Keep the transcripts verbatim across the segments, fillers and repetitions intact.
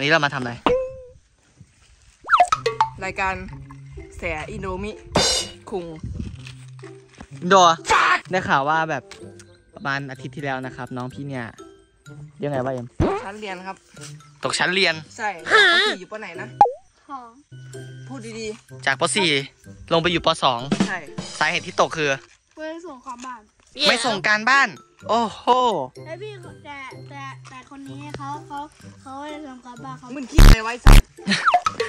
วันนี้เรามาทำอะไรรายการแสอินโดมิคุงโดได้ข่าวว่าแบบประมาณอาทิตย์ที่แล้วนะครับน้องพี่เนี่ยเรียกไงว่าเอ็มชั้นเรียนครับตกชั้นเรียนใช่ป สี่ อยู่ปไหนนะพูดดีๆจากป สี่ ลงไปอยู่ป สอง ใช่สาเหตุที่ตกคือไม่ส่งการบ้านไม่ส่งการบ้านโอ้โหแล้วพี่แต่แต่แต่คนนี้เขาเขาเขาไม่ส่งการบ้านเขามึงคิดอะไรไว้สัก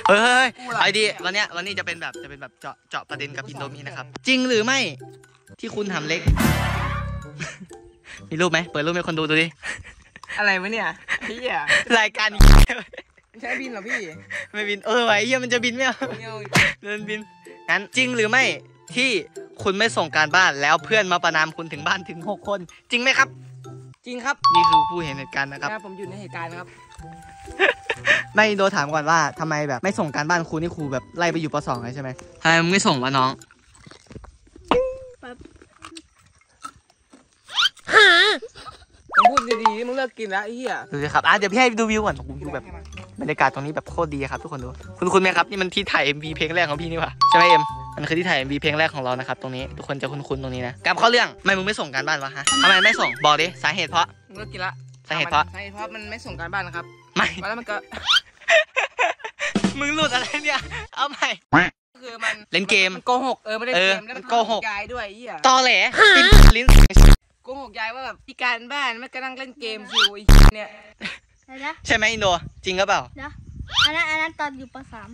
เฮ้ยไอดีวันนี้วันนี้จะเป็นแบบจะเป็นแบบเจาะเจาะประเด็นกับอินโดมีนะครับจริงหรือไม่ที่คุณทำเล็กมีรูปไหมเปิดรูปให้คนดูดูดิอะไรวะเนี่ยพี่อะรายการใช้บินเหรอพี่ไม่บินเออไอ้เหี้ยมันจะบินไหมเอาเดินบินงั้นจริงหรือไม่ที่คุณไม่ส่งการบ้านแล้วเพื่อนมาประนามคุณถึงบ้านถึงหกคนจริงไหมครับจริงครับนี่คือผู้เห็นเหตุการณ์นะครับผมอยู่ในเหตุการณ์นะครับไม่โดนถามก่อนว่าทำไมแบบไม่ส่งการบ้านครูนี่ครูแบบไล่ไปอยู่ป สอง เลยใช่ไหมทำไมมึงไม่ส่งวะน้องมึงพูดดีๆมึงเลิกกินแล้วไอ้เหี้ยดูสิครับอ่ะเดี๋ยวพี่ให้ดูวิวก่อนดูแบบบรรยากาศตรงนี้แบบโคตรดีครับทุกคนดูคุณคุณไหมครับนี่มันที่ถ่าย เอ็ม วี เพลงแรกของพี่นี่วะใช่ไหมเอ็มมันคือที่ถ่าย เอ็ม วี เพลงแรกของเรานะครับตรงนี้ทุกคนจะคุ้นๆตรงนี้นะกลับเข้าเรื่องไม่มึงไม่ส่งการบ้านวะฮะทำไมไม่ส่งบอกดิสาเหตุเพราะมึงเลิกกินละสาเหตุเพราะสาเหตุเพราะมันไม่ส่งการบ้านนะครับไม่แล้วมันก็มึงหลุดอะไรเนี่ยเอาใหม่คือมันเล่นเกมโกหกเออไม่ได้เกมแล้วมันโกหกยายด้วยไอ้เหี้ยตอแหลลิ้นโกหกยายว่าแบบที่การบ้านไม่กำลังเล่นเกมอยู่ไอ้เนี่ยใช่ไหมอินโดจริงหรือเปล่าอันนั้นอันนั้นตอนอยู่ปสาม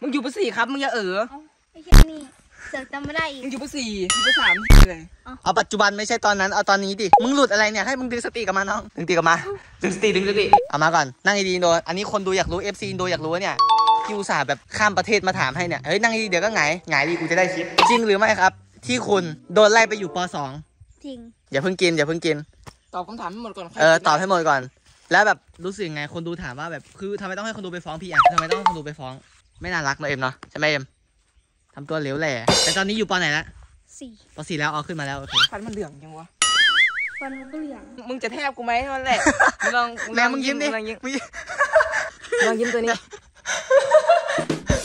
มึงอยู่ปสี่ครับมึงอย่าเออไอ้เหี้ยนี่เสือกจำไม่ได้อีกมึงอยู่ปสี่ปสามเลยเอาปัจจุบันไม่ใช่ตอนนั้นเอาตอนนี้ดิมึงหลุดอะไรเนี่ยให้มึงดึงสติกลับมาน้องดึงสติกลับมาดึงสติดึงสติเอามาก่อนนั่งดีอินโดอันนี้คนดูอยากรู้เอฟซีอินโดอยากรู้เนี่ยยูสาแบบข้ามประเทศมาถามให้เนี่ยเฮ้ยนั่งดีเดี๋ยวก็ไงไงดีกูจะได้คลิปจริงหรือไม่ครับที่คุณโดนไล่ไปอยู่ปสองจริงอย่าเพิ่งกินอย่าเพิ่งกินตอบคำถามให้หมดก่อนเออตอบให้หมดก่อนแล้วแบบรู้สึกไงคนดูถามว่าแบบคือทำไมต้องให้คนดูไปฟ้องพี่อ่ะทำไมต้องให้คนดูไปฟ้องไม่น่ารักนะเอ็มเนาะใช่ไหมเอ็มทำตัวเหลวแหล่แต่ตอนนี้อยู่ปไหนละสี่ปสี่แล้วเอาขึ้นมาแล้วโอเคฟันมันเหลืองยังวะฟันมันก็เหลืองมึงจะแทบกูไหมนั่นแหละลองลองยิ้มดิลองยิ้มตัวนี้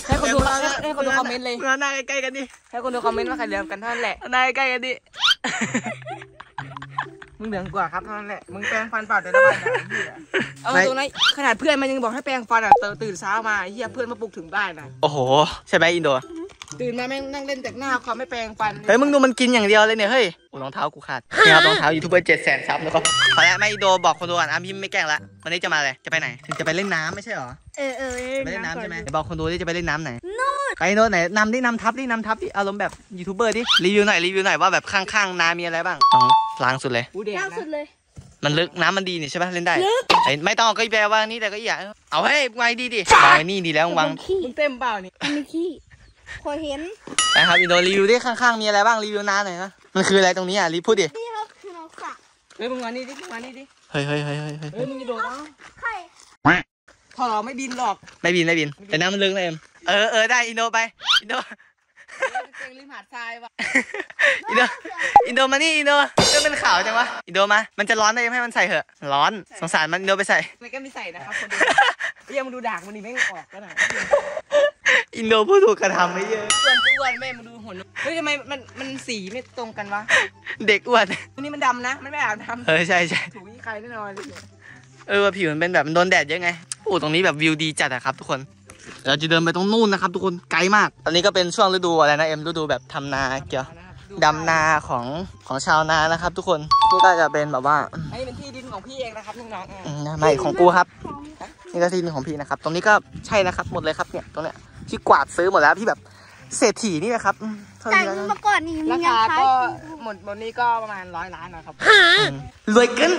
ให้คนดูให้คนดูคอมเมนต์เลยหน้าใกล้ๆกันดิให้คนดูคอมเมนต์ว่าใครเหลืองกันเท่านั้นแหละหน้าใกล้ๆกันดิมึงเหลืองกว่าครับเท่านั้นแหละมึงแปรงฟันเปล่าแต่ละวันเอาตรงนั้นขนาดเพื่อนมันยังบอกให้แปรงฟันอ่ะตื่นเช้ามาเฮียเพื่อนมาปลุกถึงบ้านอ่ะโอ้โหใช่ไหมอินโดตื่นมาแม่งนั่งเล่นแต่หน้าความไม่แปรงฟันเฮ้ยมึงดูมันกินอย่างเดียวเลยเนี่ยเฮ้ยรองเท้ากูขาดนี่ครับรองเท้ายูทูบเบอร์เจ็ดแสนซับแล้วก็พอแล้วไม่โดบอกคนดูอ่ะพี่ไม่แกล้งละวันนี้จะมาเลยจะไปไหนจะไปเล่นน้ำไม่ใช่หรอเออเออไปเล่นน้ำใช่ไหมบอกคนดูที่จะไปเล่นน้ำไหนไปโน้ตไหนนำดินำทับดินำทับดิอารมณ์แบบยูทูบเบอร์ดิรีวิวหน่อยรีวิวหน่อยว่าแบบข้างๆน้ำมีอะไรบ้างต้องล้างสุดเลยล้างสุดเลยมันลึกน้ำมันดีนี่ใช่ป่ะเล่นได้ไม่ต้องก็แปลว่านี่แต่ก็อยากเอาให้ไวดีดิไวนี่ดีแล้ววังเต็มเปล่านี่มีขี้ขอเห็นนะครับอินโดรีวิวดิข้างๆมีอะไรบ้างรีวิวน้ำหน่อยนะมันคืออะไรตรงนี้อ่ะรีพูดดินี่ครับคือน้ำสระเฮ้ยมึงมานี่ดิมานี่ดิเฮ้ยเฮ้ยเฮ้ยเฮ้ยเฮ้ยมึงจะโดนใครพอเราไม่บินหรอกไม่บินไม่บินแต่น้ำมันลึกนะเอ็มเออเออได้อินโดไปอินโดเก่งริมหาดทรายวะอินโดอินโดมานี่อินโดก็เป็นข่าวจังวะอินโดมามันจะร้อนได้ยังให้มันใส่เหอะร้อนสงสารมันอินโดไปใส่ไม่ก็ไม่ใส่นะครับคนดูเยี่ยมดูด่างมันนี่ไม่ออกก็หนาอินโดผู้ถูกกระทำไม่เยอะส่วนอ้วนแม่มาดูหุ่นเฮ้ยทำไมมันมันสีไม่ตรงกันวะเด็กอ้วนนี่มันดำนะมันไม่อาบน้ำเออใช่ใช่ถูกที่ใครแน่นอนเออผิวมันเป็นแบบมันโดนแดดเยอะไงโอ้ตรงนี้แบบวิวดีจัดอะครับทุกคนเราจะเดินไปตรงนู่นนะครับทุกคนไกลมากตอนนี้ก็เป็นช่วงฤดูอะไรนะเอ็มฤดูแบบทำนาเกี่ยวดำนาของของชาวนานะครับทุกคนนี่ก็จะเป็นแบบว่าไอ้เป็นที่ดินของพี่เองนะครับน้องๆไม่ของกูครับนี่ก็ที่ดินของพี่นะครับตรงนี้ก็ใช่นะครับหมดเลยครับเนี่ยตรงเนี้ยที่กวาดซื้อหมดแล้วที่แบบเศรษฐีนี่นะครับแต่เมื่อก่อนนี้ราคาก็หมดหมดนี้ก็ประมาณร้อยล้านนะครับรวยขึ้น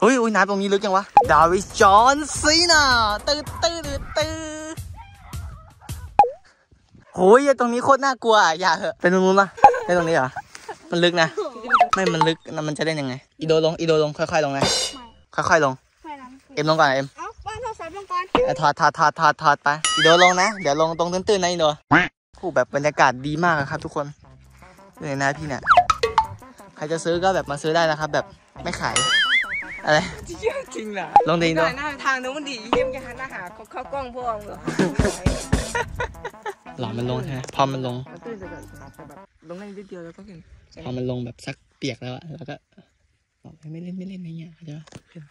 เฮ้ยอุ้ยน้ำตรงนี้ลึกยังวะดาวิด จอห์นซีนาตื้อตื้อตื้อโอ้ยตรงนี้โคตรน่ากลัวอย่าเหอะไปตรงนู้นมาไปตรงนี้เหรอมันลึกนะไม่มันลึกมันจะได้ยังไงอีโดลงอีโดลงค่อยๆลงนะค่อยๆลงเอ็มลงก่อนเอ็มถอดถอดถอดถอดถอดไปอีโดลงนะเดี๋ยวลงตรงตื้นๆนะอีโดคู่แบบบรรยากาศดีมากครับทุกคนเลยนะพี่เนี่ยใครจะซื้อก็แบบมาซื้อได้นะครับแบบไม่ขาย อะไรจริงเหรอลองดิงดูหน้าทางนู้นดีเยี่ยมจะหันหน้าหาเขาเข้ากล้องพวกเหรอหล่อมันลงใช่ไหมพอมันลงลงได้นิดเดียวแล้วก็เก่งพอมันลงแบบซักเปียกแล้วอะแล้วก็บอกไม่เล่นไม่เล่นอะไรเงี้ยเดี๋ยว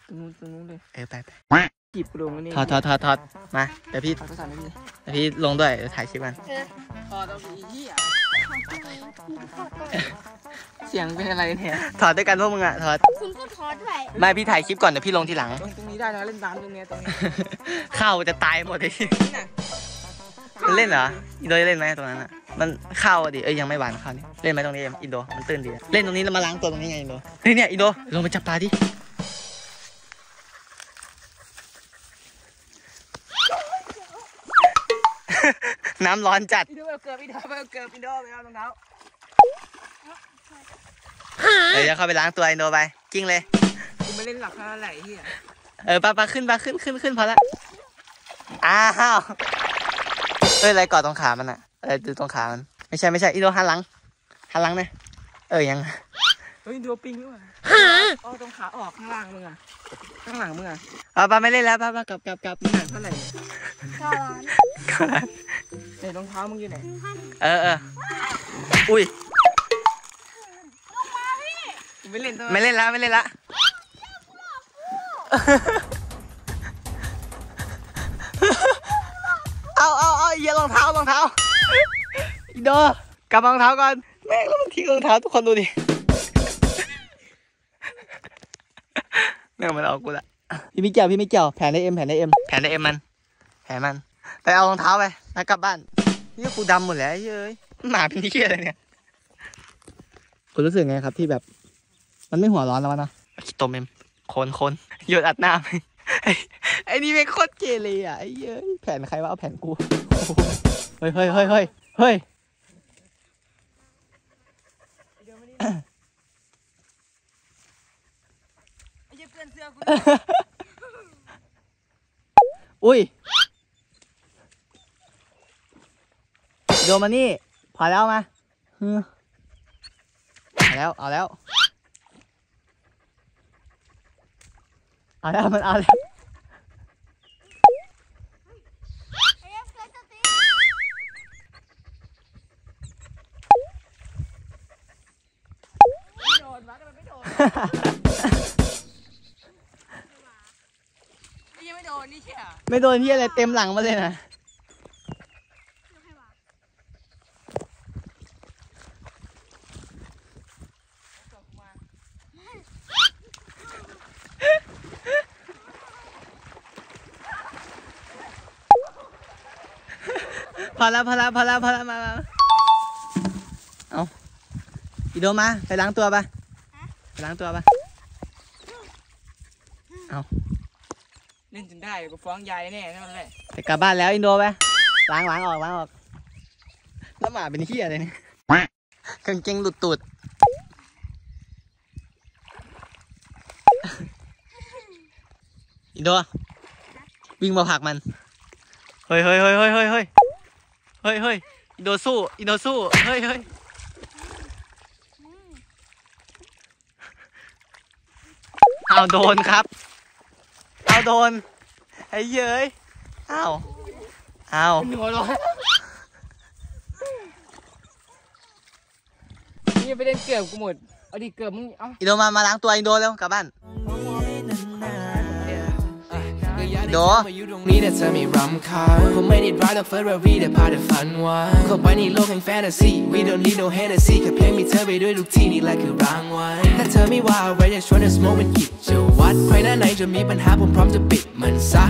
ตรงนู้นตรงนู้นเลยเออไปไปจีบกลุ่มนี่ถอดถอดถอดถอดมาเดี๋ยวพี่เดี๋ยวพี่ลงด้วยถ่ายคลิปกันถอดเอาไปยี่ห้อเสียงเป็นอะไรเนี่ยถอดด้วยกันพวกมึงอะถอดคุณก็ถอดด้วยไม่พี่ถ่ายคลิปก่อนเดี๋ยวพี่ลงทีหลังตรงนี้ได้นะเล่นน้ำตรงนี้ตรงนี้เข้าจะตายหมดเลยมันเล่นเหรออินโดเล่นไหมตรงนั้นอ่ะมันเข้าดิเอ้ยยังไม่หวานเข้านี่เล่นไหมตรงนี้อินโดมันตื่นดีเล่นตรงนี้แล้วมาล้างตัวตรงนี้ไงอินโดนี่เนี่ยอินโดลงไปจับปลาดิน้ำร้อนจัดอินโดเกิดอินโดเกิดอินโดไปเอารองเท้าเดี๋ยวเข้าไปล้างตัวอินโดไปกิ้งเลยกูไม่เล่นหลับเพราะอะไรที่อ่ะเออปลาปลาขึ้นปลาขึ้นขึ้นขึ้นพอละอ้าวเอ้ยอะไรเกาะตรงขามันอะอะไรดูตรงขามันไม่ใช่ไม่ใช่อินโดหันหลังหันหลังเนี่ยเออยังเฮ้ยอินโดปิงด้วยฮะอ๋อตรงขาออกข้างล่างมึงอะข้างหลังมึงอะเอาปลาไม่เล่นแล้วปลาปลากลับกลับกลับหนักเท่าไหร่ก้าวก้าวไหนรองเท้ามึงอยู่ไหนเออเอออุ้ยไม่เล่นตัวไม่เล่นแล้วไม่เล่นละเอาเอาเอาเยี่ยรองเท้ารองเท้าอีโดกลับรองเท้าก่อนแม่แล้วมันทิ้งรองเท้าทุกคนดูดิแม่มันเอากูละพี่ไม่เกี่ยวพี่ไม่เกี่ยวแผนได้เอ็มแผนได้เอ็มแผนได้เอ็มมันแผนมันไปเอารองเท้าไปแล้วกลับบ้านนี่กูดำหมดแล้วเย้ยหมาเป็นที่เกี่ยอะไรเนี่ยคุณรู้สึกไงครับที่แบบมันไม่หัวร้อนแล้วนะคิดตัวเอ็มโคนโคนโยนอัดหน้าไปไอ้นี่เป็นโคตรเกเรอ่ะไอ้เย้ยแผนใครวะเอาแผนกูเฮ้ยเฮ้ยเฮ้ยเฮ้ยเฮ้ยอุ้ยโดมานี่พอแล้วมาเอาแล้วเอาแล้วเอาแล้วมันเอาแล้วไม่โดนนี่เชียไม่โดนที่อะไรเต็มหลังมาเลยนะพอแล้วพอแล้วพอแล้วพอแล้วมาเอาอีโดมาไปล้างตัวไปล้างตัวปะเอาเล่นจนได้กูฟ้องยายแน่นั่นแหละแต่กลับบ้านแล้วอินโดไปล้างล้างออกล้างออกแล้วหมาเป็นเหี้ยอะไรเนี่ยกางเกงหลุดตูดอินโดวิ่งมาผลักมันเฮ้ยเฮ้ยเฮ้ยเฮ้ยเฮ้ยเฮ้ยเฮ้ยเฮ้ยอินโดสู้อินโดสู้เฮ้ยเฮ้ยเอาโดนครับเอาโดนไอ้เย้ยเอาเอาหนัวร้อนนี่ไปเล่นเกือบกูหมดเอาดิเกือบมึงเอาอินโดมามาล้างตัวอินโดแล้วกลับบ้านอินโดวัดไฟหน้าไหนจะมีปัญหาผมพร้อมจะปิดมันซะ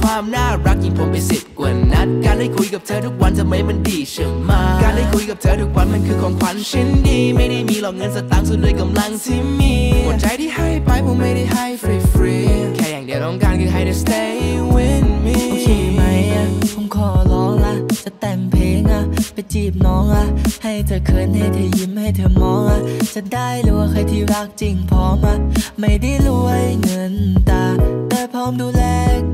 ความน่ารักยิ่งผมไปสิบกว่านัดการได้คุยกับเธอทุกวันทำไมมันดีเชื่อมาการได้คุยกับเธอทุกวันมันคือของขวัญชิ้นดีไม่ได้มีหรอกเงินสตางค์ส่วนด้วยกำลังที่มีหัวใจที่ให้ไปผมไม่ได้ให้ฟรีๆแค่อย่างเดียวต้องการคือให้เธอ stay with me โอเคไหมอะผมขอร้องละจะแต่งเพลงอะไปจีบน้องอะให้เธอเขินให้เธอยิ้มให้เธอมองอะจะได้รู้ว่าใครที่รักจริงพอมาไม่ได้รวยเงินตาแต่พร้อมดูแล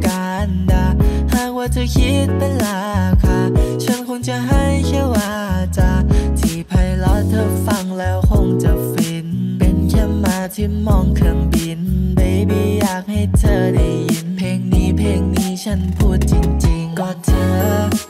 การด่าหากว่าเธอคิดเป็นราคาฉันคงจะให้แค่ว่าจาที่ไพเราะเธอฟังแล้วคงจะฟินเป็นแค่มาที่มองเครื่องบิน baby ให้เธอได้ยินเพลงนี้เพลงนี้ฉันพูดจริงๆก็เธอ